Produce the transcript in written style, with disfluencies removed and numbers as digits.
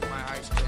get my ice cream.